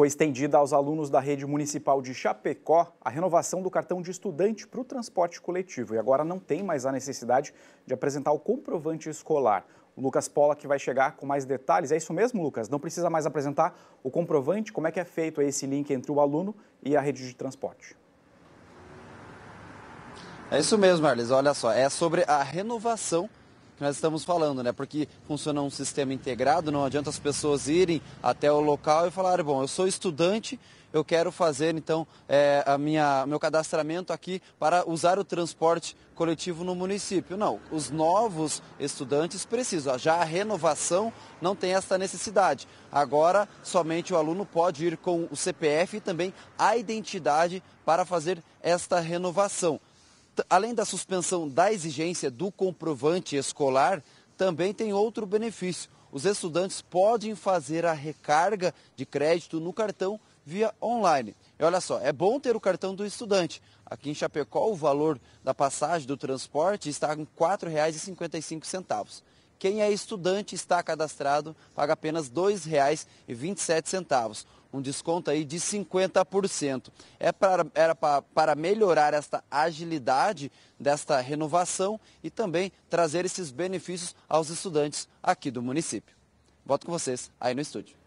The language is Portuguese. Foi estendida aos alunos da rede municipal de Chapecó a renovação do cartão de estudante para o transporte coletivo. E agora não tem mais a necessidade de apresentar o comprovante escolar. O Lucas Polak vai chegar com mais detalhes. É isso mesmo, Lucas? Não precisa mais apresentar o comprovante? Como é que é feito esse link entre o aluno e a rede de transporte? É isso mesmo, Arles. Olha só, é sobre a renovação que nós estamos falando, né? Porque funciona um sistema integrado, não adianta as pessoas irem até o local e falarem, bom, eu sou estudante, eu quero fazer então meu cadastramento aqui para usar o transporte coletivo no município. Não, os novos estudantes precisam, já a renovação não tem essa necessidade. Agora somente o aluno pode ir com o CPF e também a identidade para fazer esta renovação. Além da suspensão da exigência do comprovante escolar, também tem outro benefício. Os estudantes podem fazer a recarga de crédito no cartão via online. E olha só, é bom ter o cartão do estudante. Aqui em Chapecó, o valor da passagem do transporte está em R$ 4,55. Quem é estudante está cadastrado, paga apenas R$ 2,27. Um desconto aí de 50%. Era para melhorar esta agilidade desta renovação e também trazer esses benefícios aos estudantes aqui do município. Volto com vocês aí no estúdio.